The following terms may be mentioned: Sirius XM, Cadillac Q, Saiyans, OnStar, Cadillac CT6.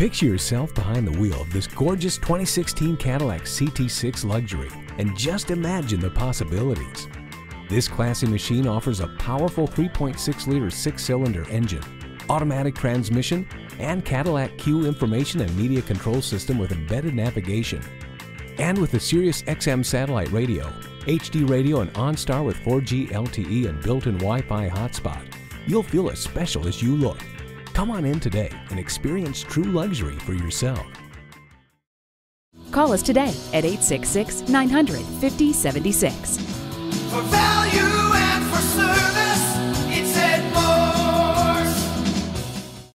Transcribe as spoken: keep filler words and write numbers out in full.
Picture yourself behind the wheel of this gorgeous twenty sixteen Cadillac C T six luxury and just imagine the possibilities. This classy machine offers a powerful three point six liter six-cylinder engine, automatic transmission, and Cadillac Q information and media control system with embedded navigation. And with the Sirius X M satellite radio, H D radio and OnStar with four G L T E and built-in Wi-Fi hotspot, you'll feel as special as you look. Come on in today and experience true luxury for yourself. Call us today at eight six six, nine hundred, fifty seventy-six. For value.